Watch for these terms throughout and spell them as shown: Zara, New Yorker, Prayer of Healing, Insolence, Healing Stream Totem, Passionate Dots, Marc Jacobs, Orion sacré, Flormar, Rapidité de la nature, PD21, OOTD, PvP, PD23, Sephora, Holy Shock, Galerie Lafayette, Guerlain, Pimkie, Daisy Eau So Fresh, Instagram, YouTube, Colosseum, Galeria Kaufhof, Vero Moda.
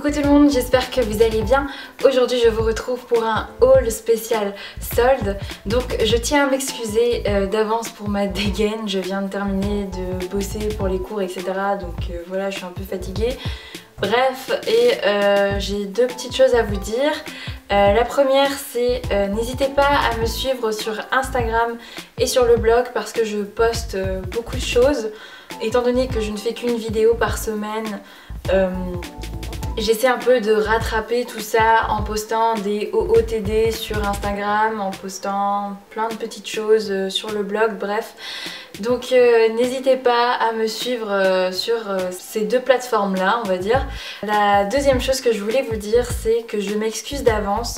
Coucou tout le monde, j'espère que vous allez bien. Aujourd'hui je vous retrouve pour un haul spécial solde. Donc je tiens à m'excuser d'avance pour ma dégaine. Je viens de terminer de bosser pour les cours, etc. Donc voilà, je suis un peu fatiguée. Bref, et j'ai deux petites choses à vous dire. La première c'est n'hésitez pas à me suivre sur Instagram et sur le blog parce que je poste beaucoup de choses. Étant donné que je ne fais qu'une vidéo par semaine, j'essaie un peu de rattraper tout ça en postant des OOTD sur Instagram, en postant plein de petites choses sur le blog, bref. Donc n'hésitez pas à me suivre sur ces deux plateformes là, on va dire. La deuxième chose que je voulais vous dire, c'est que je m'excuse d'avance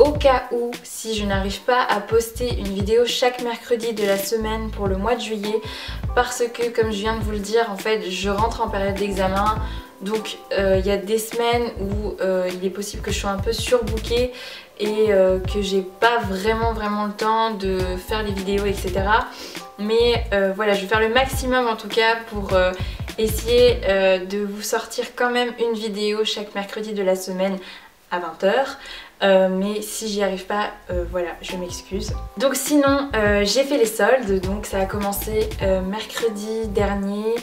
au cas où si je n'arrive pas à poster une vidéo chaque mercredi de la semaine pour le mois de juillet, parce que comme je viens de vous le dire, en fait je rentre en période d'examen. Donc y a des semaines où il est possible que je sois un peu surbookée et que j'ai pas vraiment le temps de faire les vidéos, etc. Mais voilà, je vais faire le maximum en tout cas pour essayer de vous sortir quand même une vidéo chaque mercredi de la semaine à 20h. Mais si j'y arrive pas, voilà, je m'excuse. Donc sinon, j'ai fait les soldes. Donc ça a commencé mercredi dernier,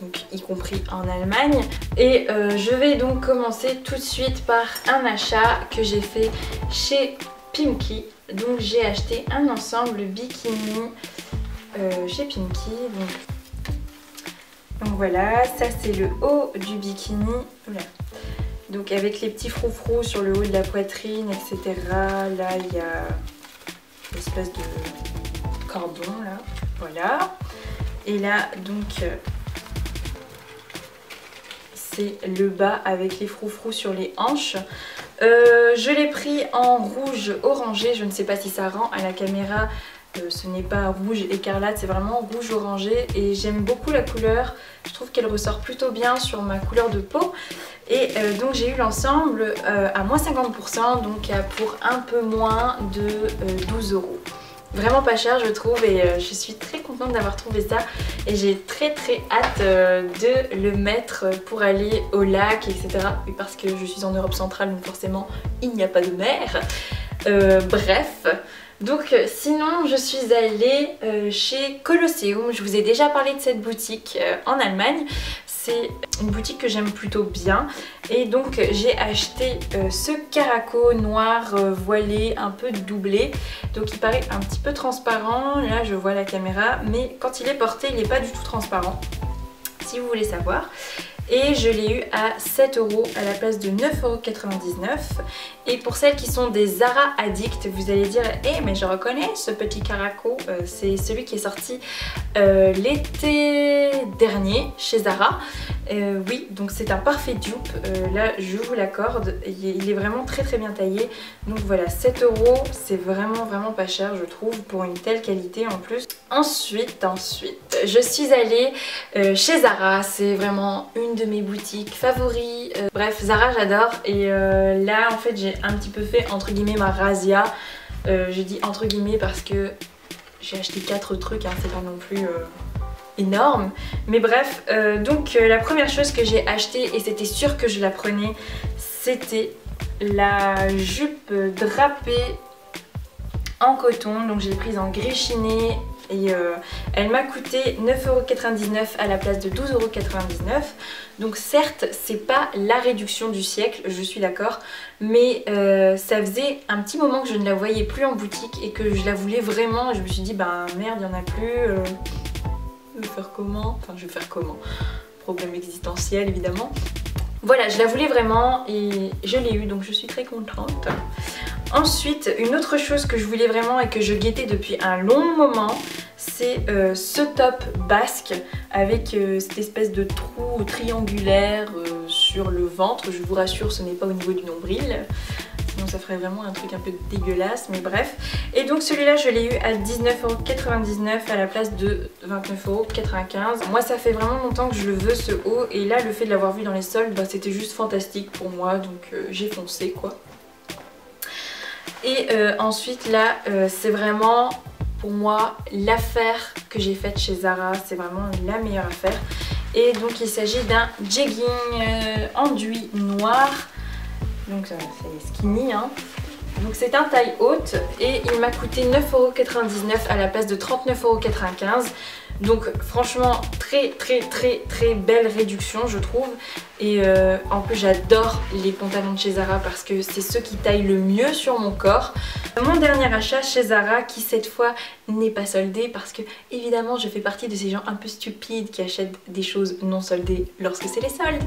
donc y compris en Allemagne. Et je vais donc commencer tout de suite par un achat que j'ai fait chez Pimkie. Donc j'ai acheté un ensemble bikini chez Pimkie. Donc voilà, ça c'est le haut du bikini. Voilà. Donc avec les petits froufrous sur le haut de la poitrine, etc. Là, il y a une espèce de cordon, là. Voilà. Et là, donc, c'est le bas avec les froufrous sur les hanches. Je l'ai pris en rouge orangé. Je ne sais pas si ça rend à la caméra. Ce n'est pas rouge écarlate, c'est vraiment rouge orangé. Et j'aime beaucoup la couleur. Je trouve qu'elle ressort plutôt bien sur ma couleur de peau. Et donc j'ai eu l'ensemble à moins 50%, donc pour un peu moins de 12 €. Vraiment pas cher je trouve, et je suis très contente d'avoir trouvé ça. Et j'ai très hâte de le mettre pour aller au lac, etc. Et parce que je suis en Europe centrale, donc forcément il n'y a pas de mer. Bref. Donc sinon je suis allée chez Colosseum. Je vous ai déjà parlé de cette boutique en Allemagne. C'est une boutique que j'aime plutôt bien. Et donc j'ai acheté ce caraco noir voilé un peu doublé. Donc il paraît un petit peu transparent. Là je vois la caméra, mais quand il est porté il n'est pas du tout transparent, si vous voulez savoir. Et je l'ai eu à 7 € à la place de 9,99 €. Et pour celles qui sont des Zara addicts, vous allez dire « Eh mais je reconnais ce petit caraco, c'est celui qui est sorti l'été dernier chez Zara. » Oui, donc c'est un parfait dupe, là je vous l'accorde, il est vraiment très bien taillé. Donc voilà, 7 €, c'est vraiment pas cher je trouve pour une telle qualité en plus. Ensuite, je suis allée chez Zara, c'est vraiment une de mes boutiques favoris. Bref, Zara j'adore, et là en fait j'ai un petit peu fait entre guillemets ma razzia. Je dis entre guillemets parce que j'ai acheté 4 trucs, hein, c'est pas non plus... énorme, mais bref, donc la première chose que j'ai achetée, et c'était sûr que je la prenais, c'était la jupe drapée en coton. Donc j'ai prise en gris chiné et elle m'a coûté 9,99 € à la place de 12,99 €. Donc certes c'est pas la réduction du siècle, je suis d'accord, mais ça faisait un petit moment que je ne la voyais plus en boutique et que je la voulais vraiment. Je me suis dit bah merde, il n'y en a plus, faire comment, enfin je vais faire comment, problème existentiel évidemment. Voilà, je la voulais vraiment et je l'ai eu, donc je suis très contente. Ensuite, une autre chose que je voulais vraiment et que je guettais depuis un long moment, c'est ce top basque avec cette espèce de trou triangulaire sur le ventre. Je vous rassure, ce n'est pas au niveau du nombril. Donc ça ferait vraiment un truc un peu dégueulasse, mais bref. Et donc celui-là je l'ai eu à 19,99 € à la place de 29,95 €. Moi ça fait vraiment longtemps que je le veux ce haut, et là le fait de l'avoir vu dans les soldes, bah, c'était juste fantastique pour moi, donc j'ai foncé quoi. Et ensuite là c'est vraiment pour moi l'affaire que j'ai faite chez Zara, c'est vraiment la meilleure affaire. Et donc il s'agit d'un jegging enduit noir. Donc c'est skinny hein. Donc c'est un taille haute et il m'a coûté 9,99€ à la place de 39,95€. Donc franchement très belle réduction je trouve. Et en plus j'adore les pantalons de chez Zara parce que c'est ceux qui taillent le mieux sur mon corps. Mon dernier achat chez Zara qui cette fois n'est pas soldé parce que évidemment je fais partie de ces gens un peu stupides qui achètent des choses non soldées lorsque c'est les soldes.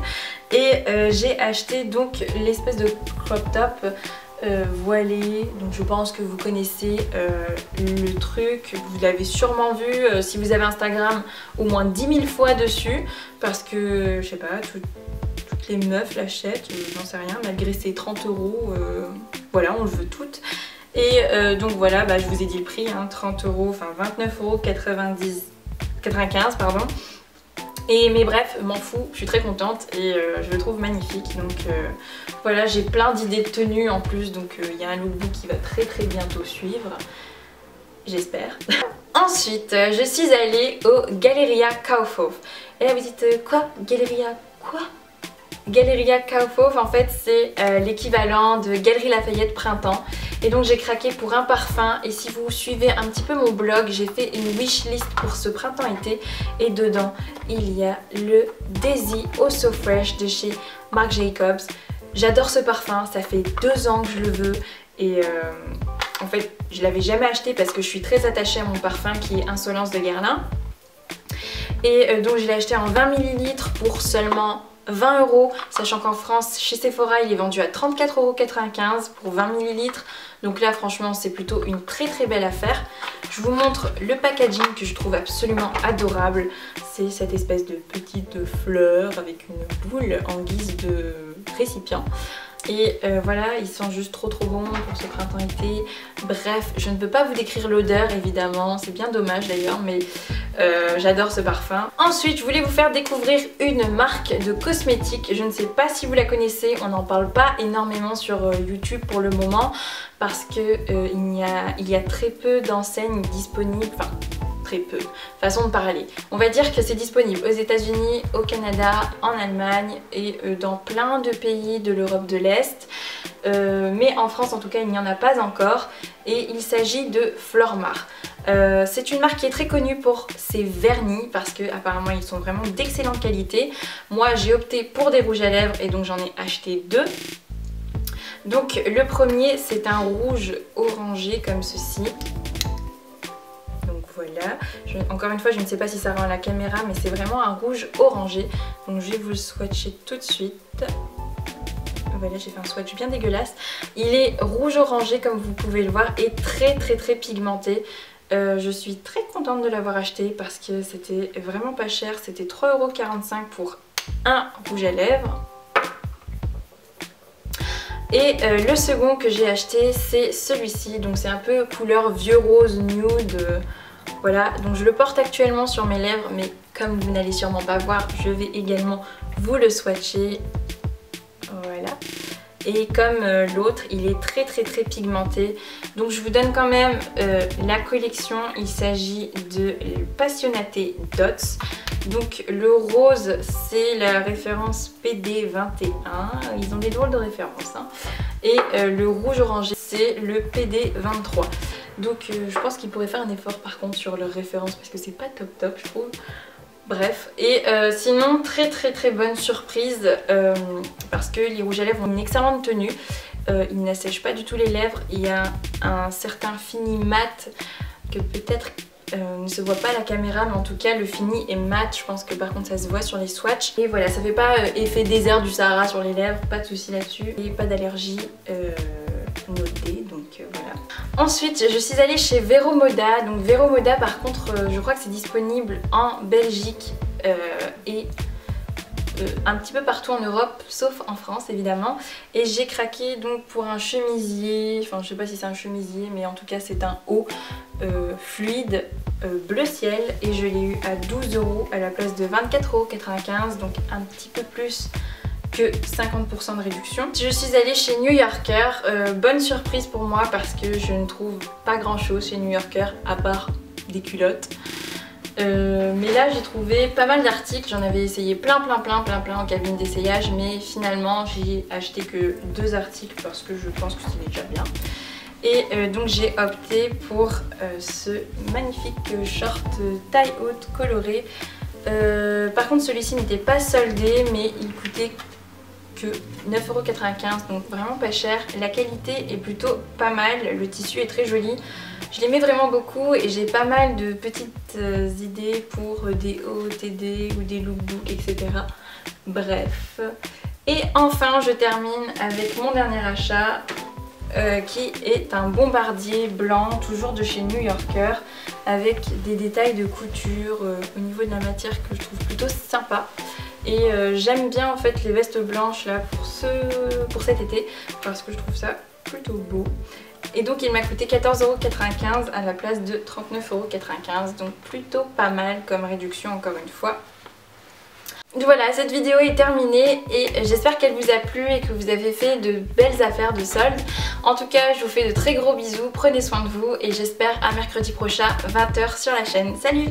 Et j'ai acheté donc l'espèce de crop top voilé, donc je pense que vous connaissez le truc, vous l'avez sûrement vu si vous avez Instagram au moins 10 000 fois dessus parce que je sais pas, toutes les meufs l'achètent, j'en sais rien, malgré ses 30€, voilà on le veut toutes. Et donc voilà, bah, je vous ai dit le prix, hein, 30€, enfin 29,95€ pardon. Et mais bref, m'en fous, je suis très contente et je le trouve magnifique. Donc voilà, j'ai plein d'idées de tenues en plus, donc il y a un lookbook qui va très bientôt suivre, j'espère. Ensuite, je suis allée au Galeria Kaufhof. Et là vous dites, quoi? Galeria quoi? Galeria Kaufhof, en fait c'est l'équivalent de Galerie Lafayette Printemps. Et donc j'ai craqué pour un parfum et si vous suivez un petit peu mon blog, j'ai fait une wishlist pour ce printemps-été. Et dedans, il y a le Daisy Eau So Fresh de chez Marc Jacobs. J'adore ce parfum, ça fait 2 ans que je le veux et en fait je l'avais jamais acheté parce que je suis très attachée à mon parfum qui est Insolence de Guerlain. Et donc je l'ai acheté en 20 ml pour seulement 20€, sachant qu'en France chez Sephora il est vendu à 34,95€ pour 20 ml. Donc là franchement c'est plutôt une très belle affaire. Je vous montre le packaging que je trouve absolument adorable. C'est cette espèce de petite fleur avec une boule en guise de récipient. Et voilà, ils sont juste trop bons pour ce printemps-été. Bref, je ne peux pas vous décrire l'odeur évidemment, c'est bien dommage d'ailleurs, mais j'adore ce parfum. Ensuite, je voulais vous faire découvrir une marque de cosmétiques. Je ne sais pas si vous la connaissez, on n'en parle pas énormément sur YouTube pour le moment parce que il y a très peu d'enseignes disponibles, enfin très peu, façon de parler. On va dire que c'est disponible aux États-Unis, au Canada, en Allemagne et dans plein de pays de l'Europe de l'Est. Mais en France en tout cas il n'y en a pas encore. Et il s'agit de Flormar. C'est une marque qui est très connue pour ses vernis parce que apparemment ils sont vraiment d'excellente qualité. Moi j'ai opté pour des rouges à lèvres et donc j'en ai acheté 2. Donc le premier c'est un rouge orangé comme ceci. Voilà, encore une fois je ne sais pas si ça rend à la caméra mais c'est vraiment un rouge orangé. Donc je vais vous le swatcher tout de suite. Voilà, j'ai fait un swatch bien dégueulasse. Il est rouge orangé comme vous pouvez le voir et très pigmenté. Je suis très contente de l'avoir acheté parce que c'était vraiment pas cher. C'était 3,45€ pour un rouge à lèvres. Et le second que j'ai acheté c'est celui-ci. Donc c'est un peu couleur vieux rose nude. Voilà, donc je le porte actuellement sur mes lèvres, mais comme vous n'allez sûrement pas voir, je vais également vous le swatcher. Voilà. Et comme l'autre, il est très pigmenté. Donc je vous donne quand même la collection. Il s'agit de Passionate Dots. Donc le rose, c'est la référence PD21. Ils ont des drôles de références. Hein. Et le rouge orangé, c'est le PD23. Donc je pense qu'ils pourraient faire un effort par contre sur leurs références parce que c'est pas top je trouve. Bref, et sinon très bonne surprise parce que les rouges à lèvres ont une excellente tenue. Ils n'assèchent pas du tout les lèvres, il y a un certain fini mat que peut-être ne se voit pas à la caméra mais en tout cas le fini est mat, je pense que par contre ça se voit sur les swatchs. Et voilà, ça fait pas effet désert du Sahara sur les lèvres, pas de soucis là-dessus et pas d'allergie notée, donc voilà. Ensuite je suis allée chez Vero Moda. Donc Vero Moda par contre je crois que c'est disponible en Belgique et un petit peu partout en Europe sauf en France évidemment. Et j'ai craqué donc pour un chemisier, enfin je sais pas si c'est un chemisier mais en tout cas c'est un haut fluide bleu ciel et je l'ai eu à 12€ à la place de 24,95€, donc un petit peu plus que 50% de réduction. Je suis allée chez New Yorker, bonne surprise pour moi parce que je ne trouve pas grand chose chez New Yorker à part des culottes. Mais là j'ai trouvé pas mal d'articles, j'en avais essayé plein en cabine d'essayage, mais finalement j'ai acheté que 2 articles parce que je pense que c'était déjà bien. Et donc j'ai opté pour ce magnifique short taille haute coloré. Par contre celui-ci n'était pas soldé, mais il coûtait que 9,95€, donc vraiment pas cher. La qualité est plutôt pas mal, le tissu est très joli. Je l'aimais vraiment beaucoup et j'ai pas mal de petites idées pour des OOTD ou des lookbooks, etc. Bref. Et enfin je termine avec mon dernier achat, qui est un bombardier blanc, toujours de chez New Yorker, avec des détails de couture au niveau de la matière que je trouve plutôt sympa. Et j'aime bien en fait les vestes blanches là pour cet été, parce que je trouve ça plutôt beau. Et donc il m'a coûté 14,95€ à la place de 39,95€, donc plutôt pas mal comme réduction encore une fois. Voilà, cette vidéo est terminée et j'espère qu'elle vous a plu et que vous avez fait de belles affaires de soldes. En tout cas, je vous fais de très gros bisous, prenez soin de vous et j'espère à mercredi prochain, 20h sur la chaîne. Salut!